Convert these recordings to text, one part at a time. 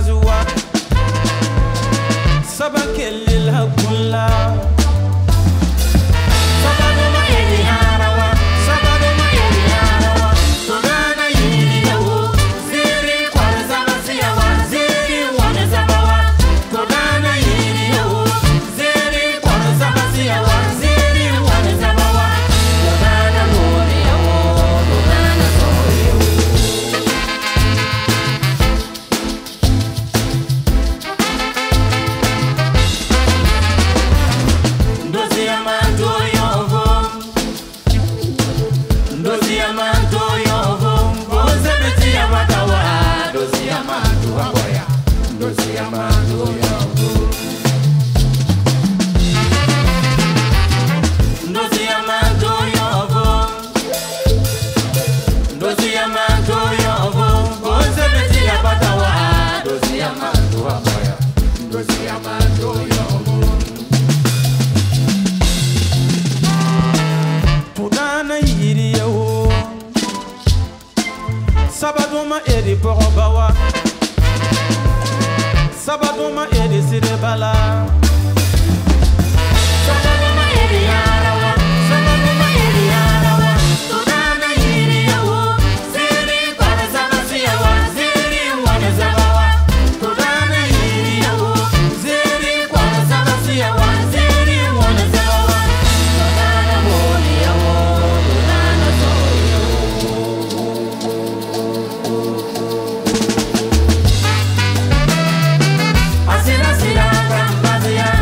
زوا سبك اللي الهبولا Sabadoma eri porobawa Sabadoma eri sirebala Sabadoma eri arawa Sabadoma eri arawa Tudana yiri yawo Siri kwa sabasiyawa Siri wana sabawa Tudana yiri yawo Siri kwa sabasiyawa Siri wana sabawa Tudana mori yawo Tudana so Sira, sira, gamba, sira.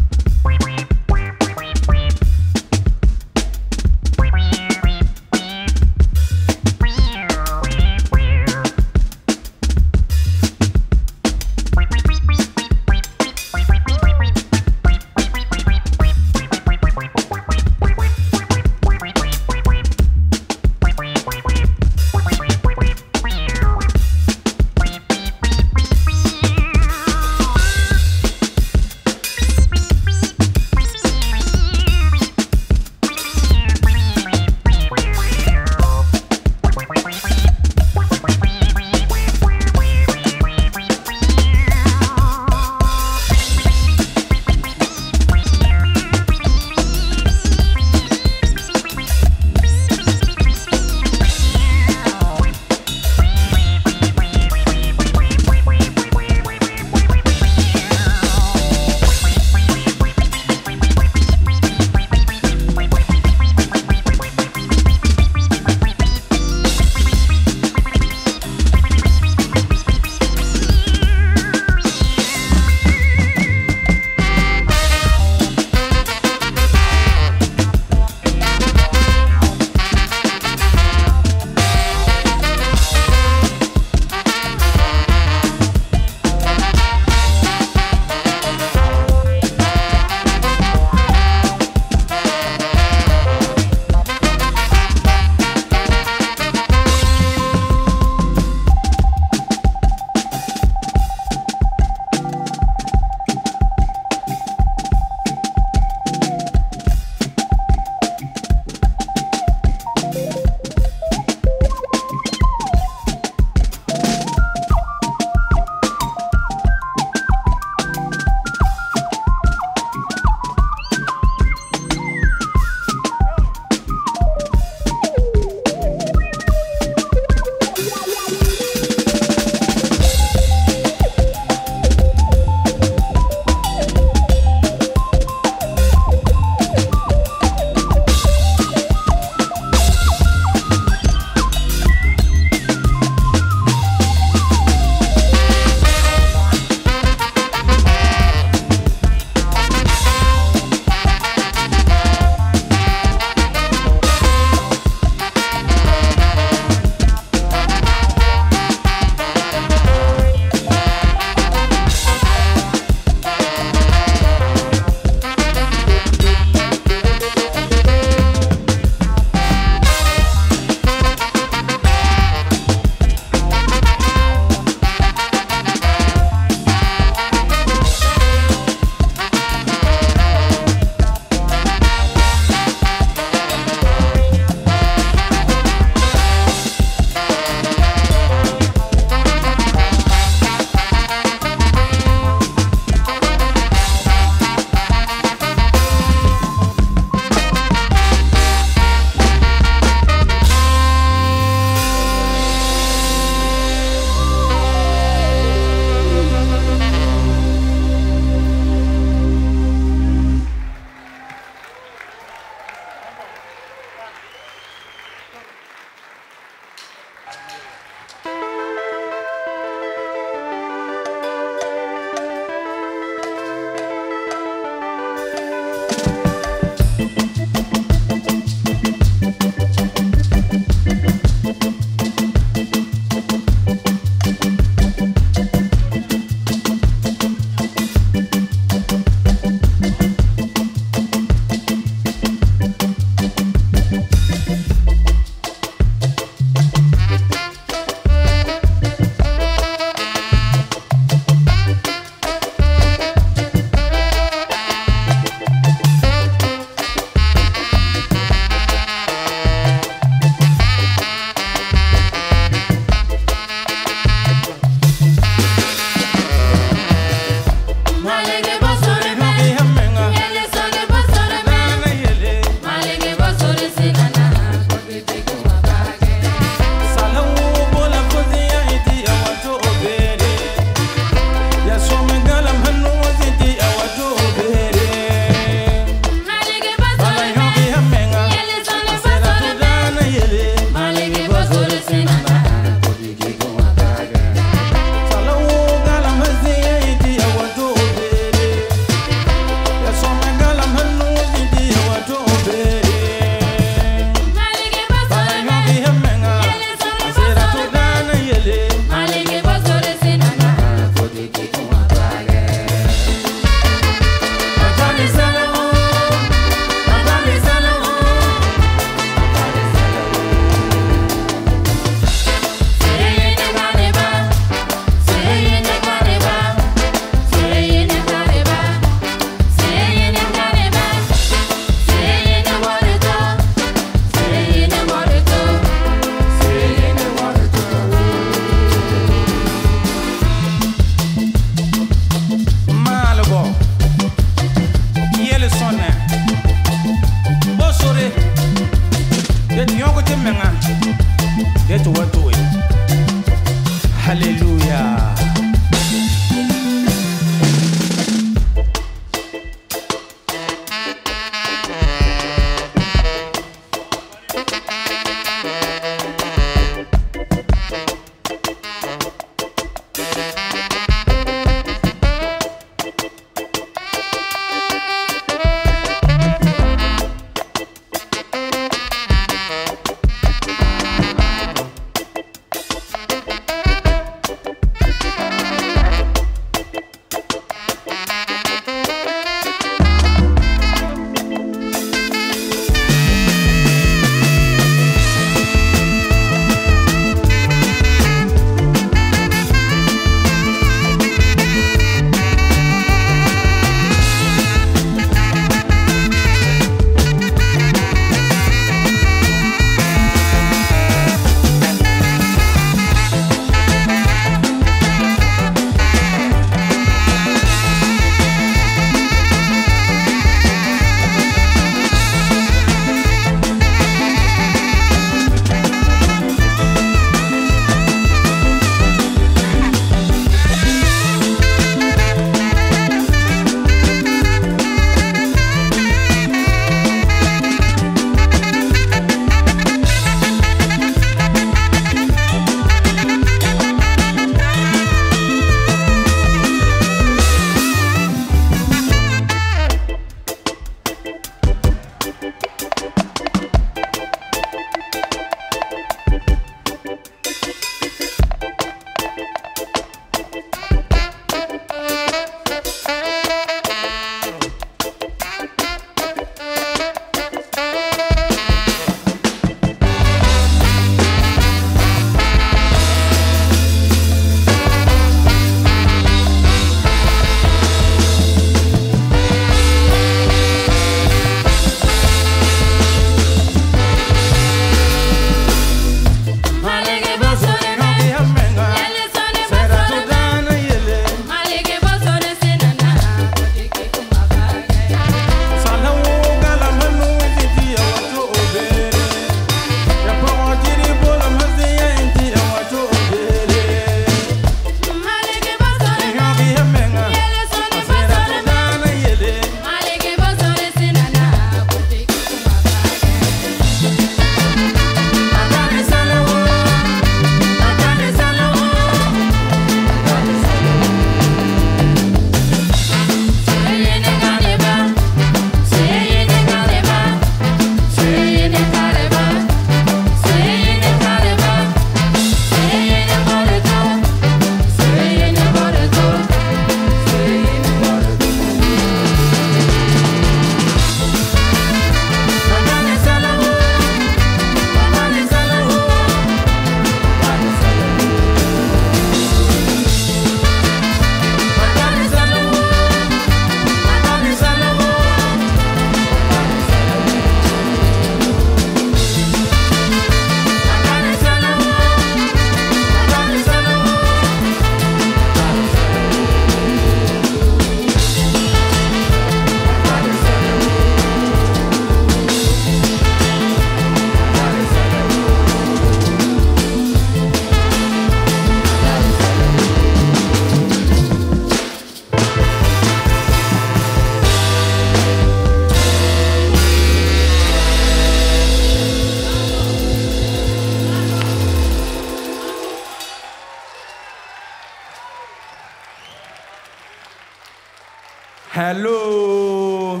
Hello.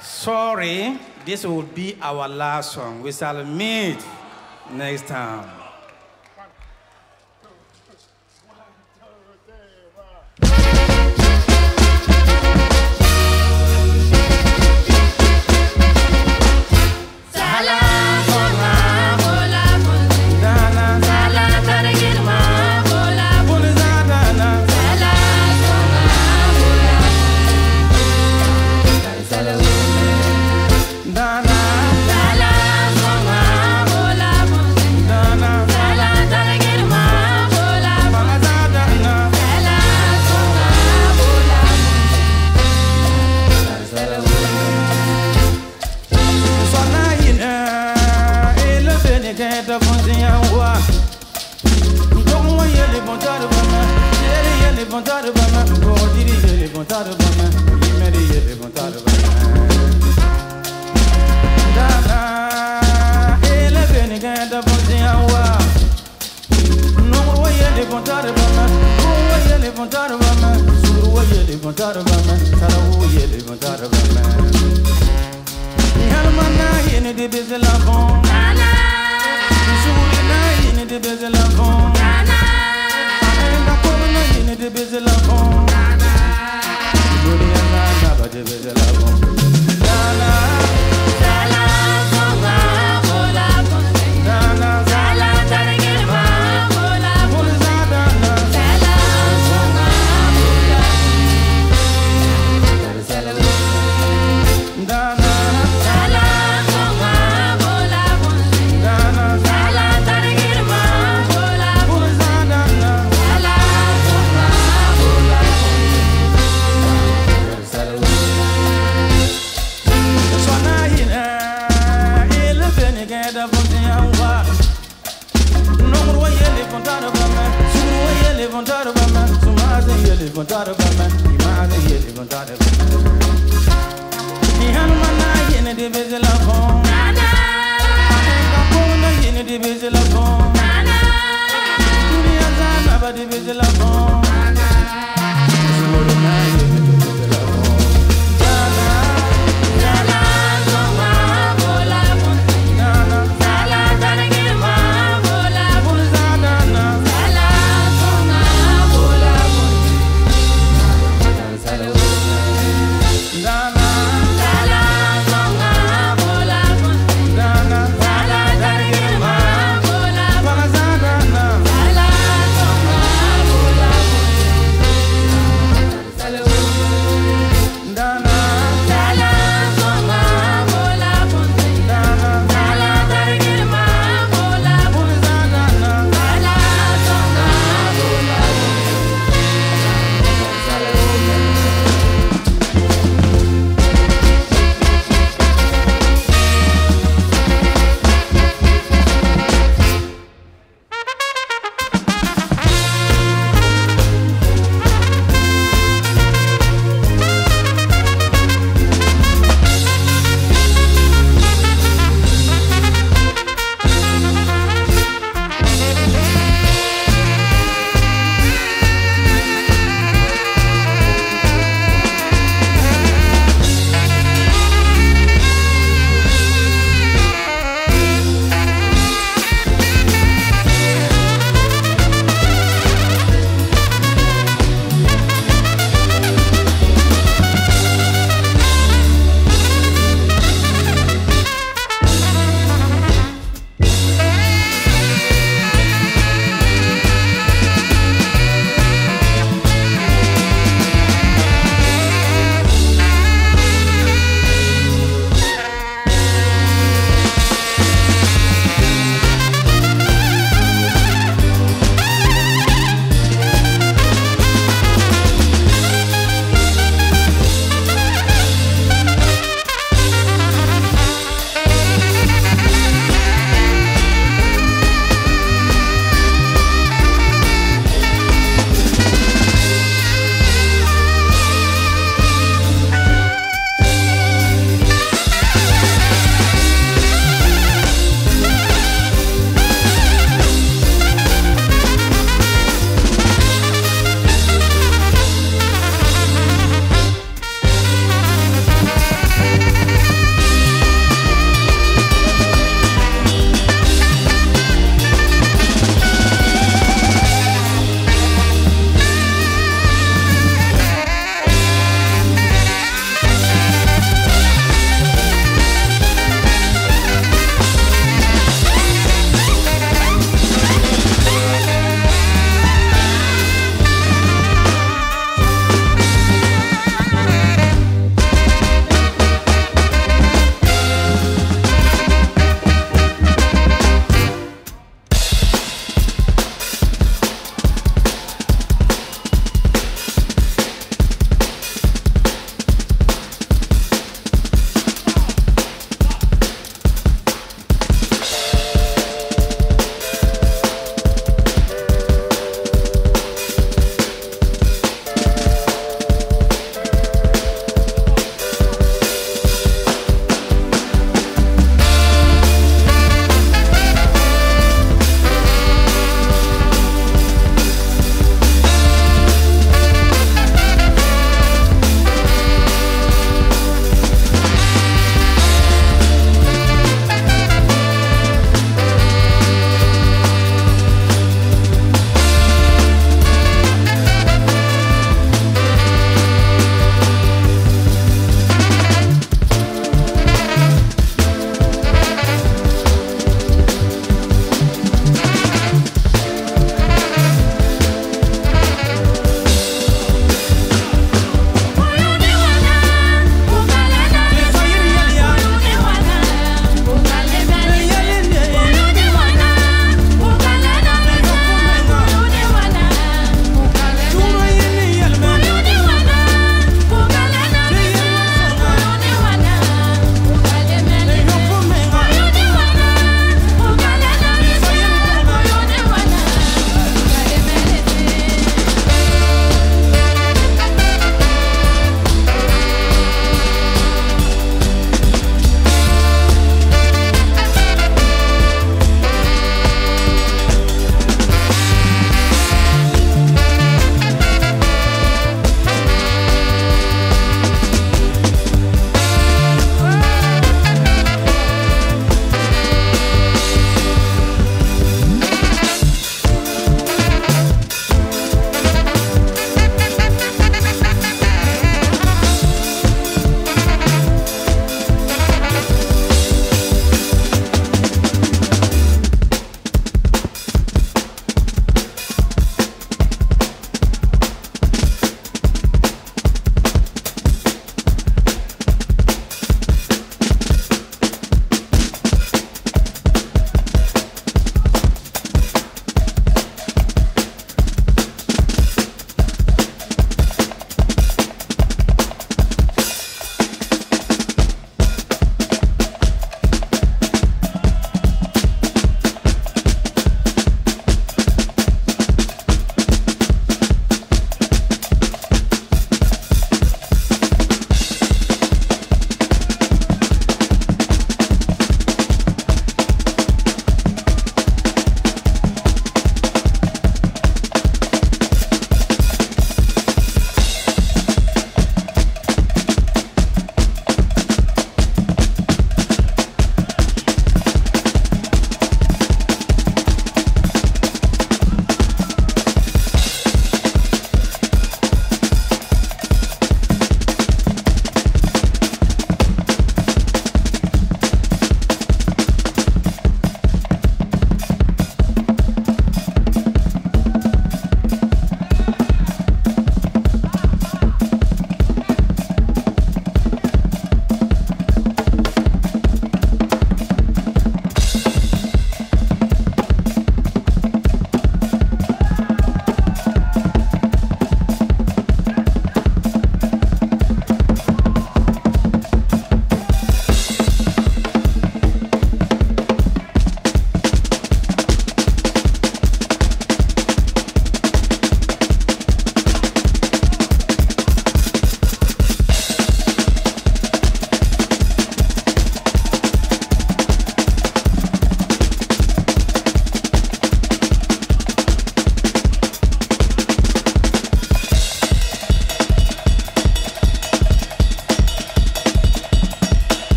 Sorry, this will be our last song. We shall meet next time.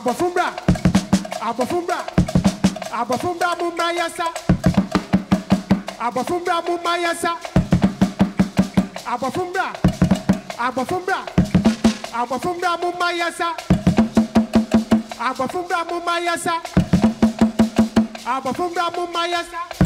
Abafumbra, Abafumbra, Abafumbra Mumayasa, Abafumbra Mumayasa, Abafumbra, Abafumbra, Abafumbra Mumayasa, Abafumbra Mumayasa, Abafumbra Mumayasa.